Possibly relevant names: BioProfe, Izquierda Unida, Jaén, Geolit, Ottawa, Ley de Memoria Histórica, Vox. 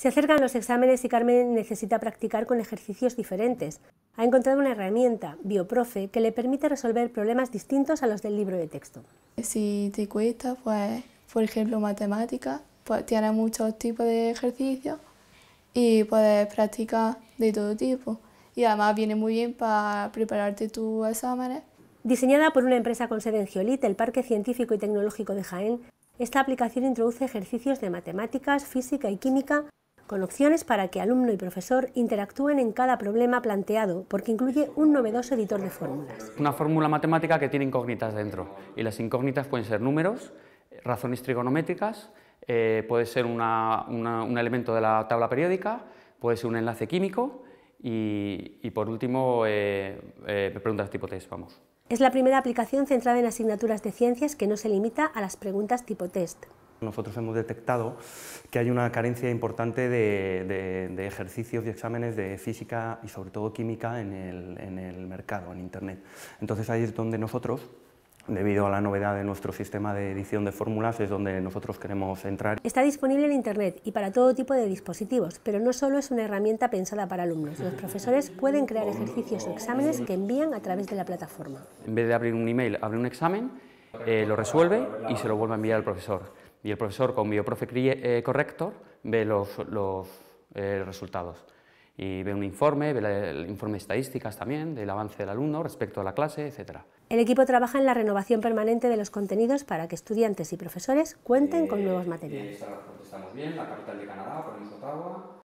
Se acercan los exámenes y Carmen necesita practicar con ejercicios diferentes. Ha encontrado una herramienta, BioProfe, que le permite resolver problemas distintos a los del libro de texto. Si te cuesta, pues, por ejemplo, matemáticas, pues tiene muchos tipos de ejercicios y puedes practicar de todo tipo. Y además viene muy bien para prepararte tus exámenes. Diseñada por una empresa con sede en Geolit, el Parque Científico y Tecnológico de Jaén, esta aplicación introduce ejercicios de matemáticas, física y química con opciones para que alumno y profesor interactúen en cada problema planteado, porque incluye un novedoso editor de fórmulas. Una fórmula matemática que tiene incógnitas dentro, y las incógnitas pueden ser números, razones trigonométricas, puede ser un elemento de la tabla periódica, puede ser un enlace químico y por último, preguntas tipo test, vamos. Es la primera aplicación centrada en asignaturas de ciencias que no se limita a las preguntas tipo test. Nosotros hemos detectado que hay una carencia importante de ejercicios y exámenes de física y sobre todo química en el mercado, en Internet. Entonces ahí es donde nosotros, debido a la novedad de nuestro sistema de edición de fórmulas, es donde nosotros queremos entrar. Está disponible en Internet y para todo tipo de dispositivos, pero no solo es una herramienta pensada para alumnos. Los profesores pueden crear ejercicios o exámenes que envían a través de la plataforma. En vez de abrir un email, abre un examen, lo resuelve y se lo vuelve a enviar al profesor. Y el profesor con BioProfe Corrector ve los resultados y ve un informe, ve el informe de estadísticas también del avance del alumno respecto a la clase, etc. El equipo trabaja en la renovación permanente de los contenidos para que estudiantes y profesores cuenten con nuevos materiales. Estamos bien, la capital de Canadá, por ejemplo, Ottawa.